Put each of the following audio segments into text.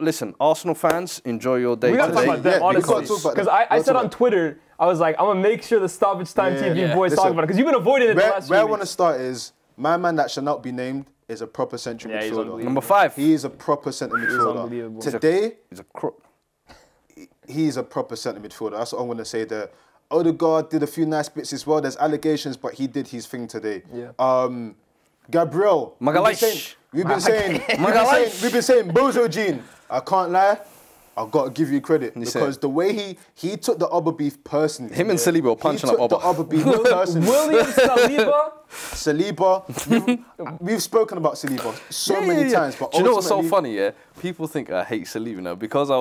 listen, Arsenal fans, enjoy your day. We got to talk about them, honestly. Because I said on Twitter, I was like, I'm going to make sure the stoppage time TV boys talk about it. Because you've been avoiding it the last few weeks. Where I want to start is, my man that shall not be named is a proper central midfielder. Number 5. He is a proper central midfielder. Today, he's a crook. He's a proper centre midfielder. That's what I'm going to say there. Odegaard did a few nice bits as well. There's allegations, but he did his thing today. Yeah. Gabriel. We've been saying Bozo Gene. I can't lie. I've got to give you credit because the way he took the Oba beef personally. Him and Saliba were punching up Oba. He took the Oba beef personally. William Saliba. We've spoken about Saliba so many times. But do you know what's so funny? Yeah, people think I hate Saliba now because I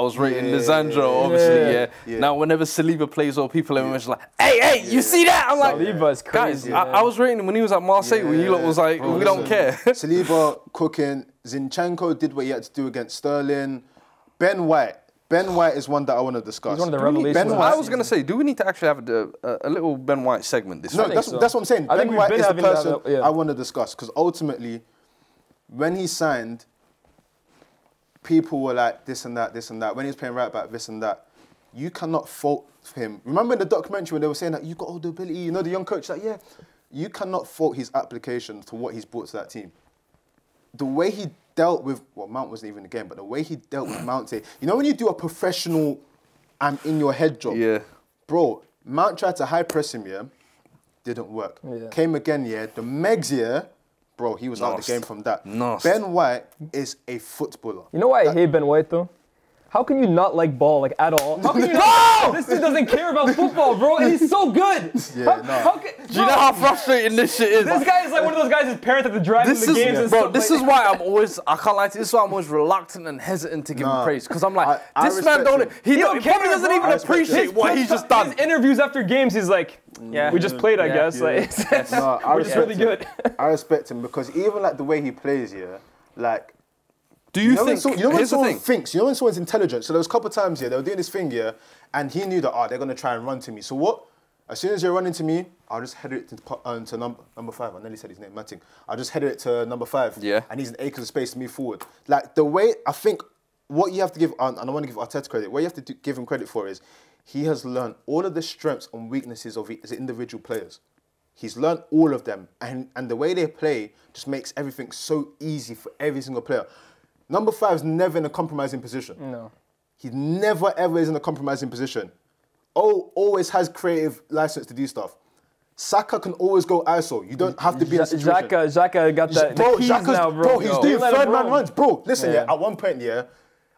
was rating Lisandro, obviously. Now whenever Saliba plays, all people are like, hey, you see that? I'm like, Saliba's crazy. Guys, I was rating him when he was at Marseille. When you lot was like, we don't care. Saliba cooking. Zinchenko did what he had to do against Sterling. Ben White. Ben White is one that I want to discuss. He's one of the revelations. I was going to say, do we need to actually have a little Ben White segment this week? No, that's what I'm saying. Ben White is the person I want to discuss because ultimately, when he signed, people were like, this and that, this and that. When he was playing right back, this and that. You cannot fault him. Remember in the documentary when they were saying that, you've got all the ability, you know, the young coach, like, yeah. You cannot fault his application to what he's brought to that team. The way he dealt with, well, Mount wasn't even in the game, but the way he dealt with Mount, you know when you do a professional, I'm in your head job? Yeah. Bro, Mount tried to high press him, yeah? Didn't work. Yeah. Came again, yeah? The Megs, yeah? Bro, he was out of the game from that. Ben White is a footballer. You know why I hate Ben White, though? How can you not like ball, like, at all? How can you not? This dude doesn't care about football, bro, and he's so good. Do you know how frustrating this shit is? This guy is like one of those guys his parents have to drive in the games and stuff. Bro, this is why I'm always, I can't lie to you, this is why I'm always reluctant and hesitant to give him praise. Because I'm like, this man don't, he probably doesn't even appreciate what he's just done. His interviews after games, he's like, yeah, we just played, I guess. We're just really good. I respect him because even like the way he plays here, like, you know when someone's intelligent, so there was a couple of times here, they were doing this thing here, and he knew that, oh, they're going to try and run to me. So what? As soon as you're running to me, I'll just head it to number 5. I nearly said his name, Matting. I'll just head it to number 5. Yeah. And he's an acre of space to move forward. Like, the way, I think, what you have to give, and I want to give Arteta credit, what you have to give him credit for is, he has learned all of the strengths and weaknesses of his individual players. He's learned all of them, and the way they play just makes everything so easy for every single player. Number 5 is never in a compromising position. No. He never, ever is in a compromising position. Oh, always has creative license to do stuff. Saka can always go ISO. You don't have to be in a situation. Xhaka got that. Bro, Xhaka's now, bro. Bro, he's doing third-man runs. Bro, listen, yeah, at one point, yeah,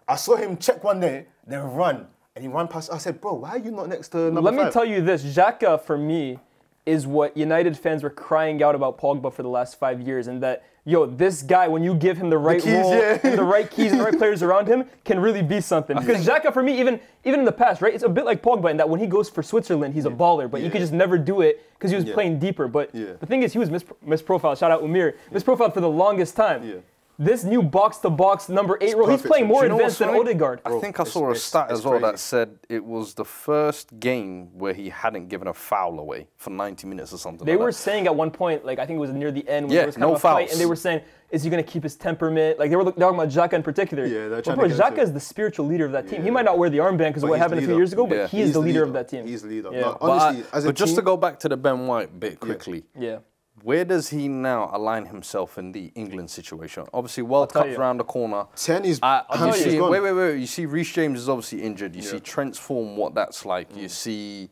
I saw him check one day, then run, and he ran past. I said, bro, why are you not next to number 5? Let me tell you this. Xhaka, for me, is what United fans were crying out about Pogba for the last 5 years, and that, yo, this guy, when you give him the right role, and the right keys and the right players around him, can really be something. Because Xhaka, for me, even in the past, right, it's a bit like Pogba in that when he goes for Switzerland, he's a baller, but you could just never do it because he was playing deeper. But the thing is, he was misprofiled. Shout out Umir. Misprofiled for the longest time. Yeah. This new box-to-box number 8 role, he's playing more advanced than Odegaard. I think I saw a stat as well that said it was the first game where he hadn't given a foul away for 90 minutes or something. They were saying at one point, like I think it was near the end when there was kind of a fight, and they were saying, is he going to keep his temperament? Like they were talking about Xhaka in particular. Yeah, Xhaka is the spiritual leader of that team. He might not wear the armband because of what happened a few years ago, but he is the leader of that team. He's the leader. But just to go back to the Ben White bit quickly. Yeah. Where does he now align himself in the England situation? Obviously, World Cup's round the corner. You see Reece James is obviously injured. You see Trent's form, what that's like. You see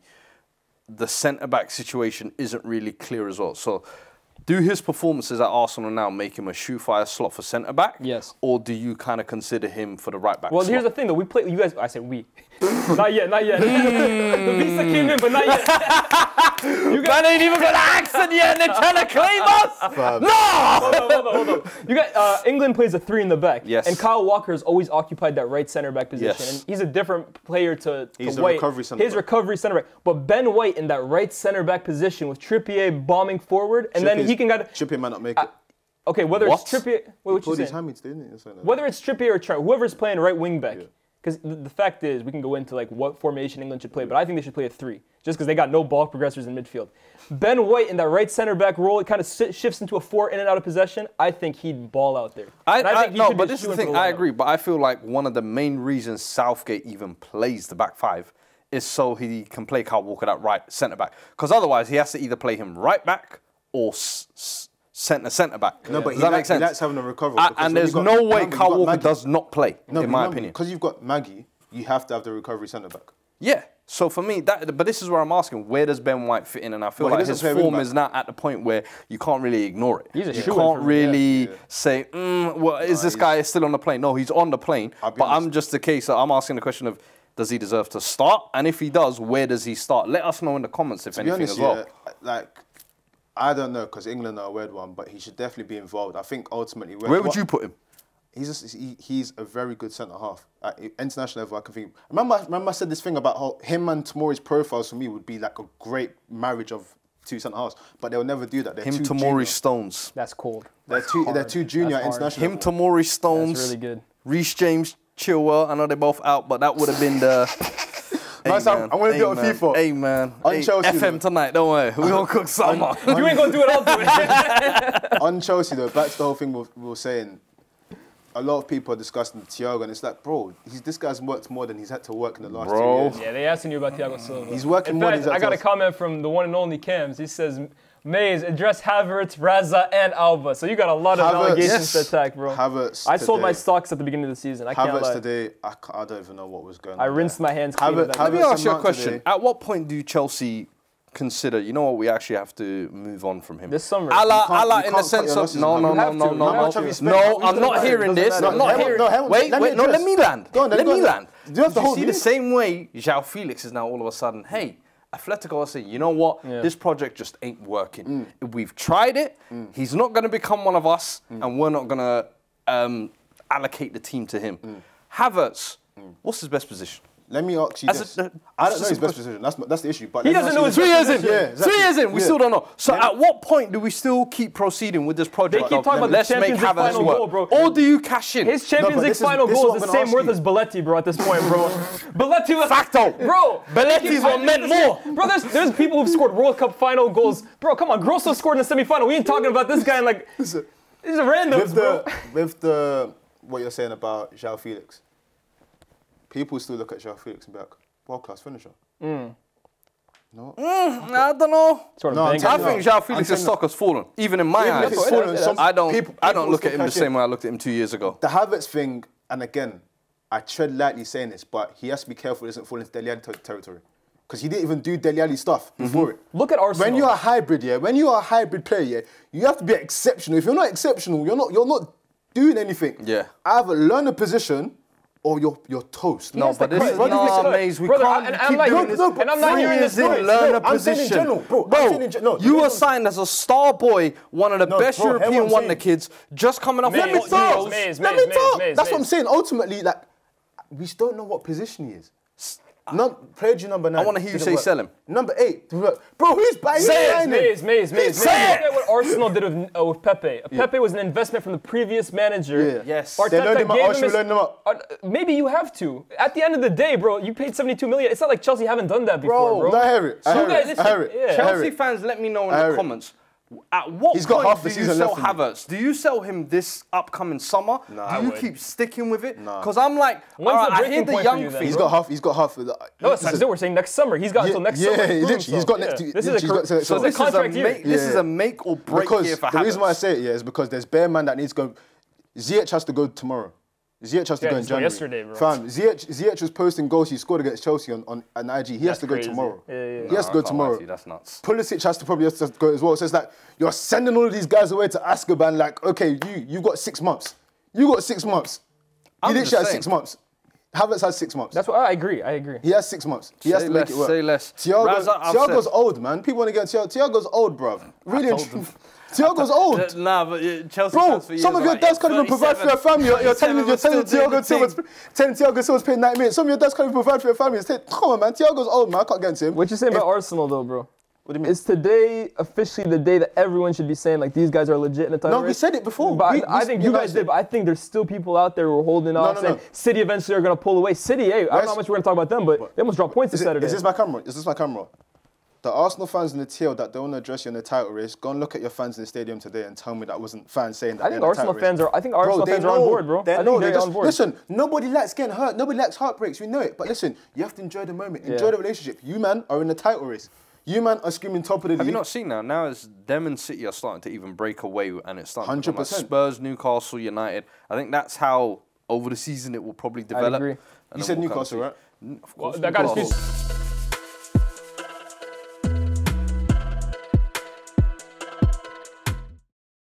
the centre-back situation isn't really clear as well. So do his performances at Arsenal now make him a shoe-fire slot for centre-back? Yes. Or do you kind of consider him for the right-back slot? Well, here's the thing, though. We play... You guys... I said we. Not yet. The visa came in, but not yet. You guys ain't even got an accent yet and they're trying to claim us? No! Hold on. You guys, England plays a 3 in the back. Yes. And Kyle Walker has always occupied that right centre-back position. Yes. And he's a different player to White. His recovery centre-back. But Ben White in that right centre-back position with Trippier bombing forward, and then he can get... Trippier might not make it. Okay, whether it's Trippier... Wait, what you saying? Whether it's Trippier or Trent, whoever's playing right wing back, Because the fact is, we can go into like what formation England should play, but I think they should play a 3, just because they got no ball progressors in midfield. Ben White in that right center-back role, it kind of shifts into a 4 in and out of possession. I think he'd ball out there. I think but this is the thing, I agree, but I feel like one of the main reasons Southgate even plays the back 5 is so he can play Kyle Walker that right center-back. Because otherwise, he has to either play him right back or centre-back. No, but does that make sense? That's having a recovery. And there's no way Kyle Walker does not play, in my opinion. Because you've got Maggie, you have to have the recovery centre-back. Yeah. So for me, but this is where I'm asking, where does Ben White fit in? And I feel like his form is now at the point where you can't really ignore it. You can't really say, well, is this guy still on the plane? No, he's on the plane. But I'm just the case that I'm asking the question of, does he deserve to start? And if he does, where does he start? Let us know in the comments if anything as well. Like, I don't know, because England are a weird one, but he should definitely be involved. I think ultimately... Where would you put him? He's a very good centre-half. At international level, I can think... Remember I said this thing about how him and Tomori's profiles for me would be like a great marriage of two centre-halves, but they'll never do that. They're him, Tomori, Stones. That's cold. They're too junior at international level. Him, Tomori, Stones. That's really good. Reece James, Chilwell. I know they're both out, but that would have been the... I'm going to do it on FIFA. Hey, man. On Chelsea, FM tonight, don't worry. We're going to cook some. You ain't going to do it, I'll do it. On Chelsea, though, back to the whole thing we were saying, a lot of people are discussing Thiago, and it's like, bro, this guy's worked more than he's had to work in the last 2 years. Yeah, they asking you about Thiago Silva. He's working more than he's had to work. I got a comment from the one and only Cams. He says, Mays, address Havertz, Raza, and Alba. So you got a lot of allegations to attack, bro. Havertz I sold my stocks at the beginning of the season. I can't lie. Havertz today, I don't even know what was going on. I rinsed my hands clean. Let me ask you a question. Today. At what point do Chelsea consider, you know what, we actually have to move on from him? This summer. Allah in the sense of, no, I'm not hearing this. I'm not hearing this. Wait, no, let me land. Let me land. Do you see the same way João Felix is now all of a sudden, hey, Atletico are saying, you know what, this project just ain't working. We've tried it. He's not going to become one of us, and we're not going to allocate the team to him. Havertz, what's his best position? Let me ask you this. I don't know his best position. That's the issue. But he doesn't know his 3 years in. Yeah, exactly. 3 years in, we still don't know. So at what point do we still keep proceeding with this project? They keep talking about let's make Havertz work. Or do you cash in? His Champions League final goal is the same worth as Balotelli, bro, at this point, bro. Balotelli was... Facto. Bro. Balotelli's on meant more. Bro, there's people who've scored World Cup final goals. Bro, come on. Grosso scored in the semi-final. We ain't talking about this guy in like... These are randoms, bro. With the... What you're saying about João Felix. People still look at João Felix and be like, world-class finisher. No. I don't know. No, I think João Felix's stock has fallen. Even in my eyes. I don't look at him the same way I looked at him 2 years ago. The Havertz thing, and again, I tread lightly saying this, but he has to be careful he doesn't fall into Dele Alli territory. Because he didn't even do Dele Alli stuff before it. Look at Arsenal. When you're a hybrid, yeah, when you are a hybrid player, yeah, you have to be exceptional. If you're not exceptional, you're not doing anything. Yeah. Either learn a position, or your toast. No, but this is Maze. We can't keep doing this. And I'm not hearing this. Learn a position. Bro, you were signed as a star boy, one of the best European wonder kids, just coming off. Let me talk. Let me talk. That's what I'm saying. Ultimately, like, we don't know what position he is. Played you number 9. I want to hear you say sell him. Number 8. Bro, who's buying him? Say it, Maze. Say it. Look at what Arsenal did with Pepe. Pepe was an investment from the previous manager. Yes. Arteta gave him his... Maybe you have to. At the end of the day, bro, you paid 72 million. It's not like Chelsea haven't done that before, bro. I hear it. Chelsea fans, let me know in the comments. At what point do you sell Havertz? Do you sell him this upcoming summer? Nah, do you keep sticking with it? Because I'm like, I hear the young thing. He's got half. No, that's what we're saying. Next summer, he's got until next summer. Yeah, literally, he's got next. This is a make or break year for Havertz. The reason why I say it is because there's bare man that needs to go. Ziyech has to go tomorrow. Ziyech has to go in January. Yesterday, bro. Fam, Ziyech was posting goals he scored against Chelsea on an IG. He has to go tomorrow. He has to go tomorrow. That's nuts. Pulisic probably has to go as well. So it's like, you're sending all of these guys away to Azkaban, like, okay, you got 6 months. You got 6 months. He literally has 6 months. Havertz has 6 months. That's what I agree. He has 6 months. He has to make it work. Say less. Thiago's old, man. People want to get Thiago's old, bruv. Really and Thiago's old. Nah, but Chelsea. Bro, some of your dads can't even provide for your family. You're telling Thiago Silva's playing 90 minutes. Some of your dads can't even provide for your family. Come on, man. Thiago's old, man. I can't get into him. What you saying about Arsenal, though, bro? What do you mean? Is today officially the day that everyone should be saying, like, these guys are legit in the title race? No, we said it before. But I think you guys did, but I think there's still people out there who are holding off saying City eventually are going to pull away. City, hey, I don't know how much we're going to talk about them, but they almost dropped points this Saturday. Is this my camera? Is this my camera? The Arsenal fans in the TL that don't want to address you in the title race, go and look at your fans in the stadium today and tell me that wasn't fans saying that. I think Arsenal fans are. I think Arsenal fans are on board, bro. I know they're on board. Listen, nobody likes getting hurt. Nobody likes heartbreaks. We know it. But listen, you have to enjoy the moment, enjoy the relationship. You man are in the title race. You man are screaming top of the league. Have you not seen that? Now it's them and City are starting to even break away, and it's starting to become like Spurs, Newcastle, United. I think that's how over the season it will probably develop. I agree. You said Newcastle, right? Of course.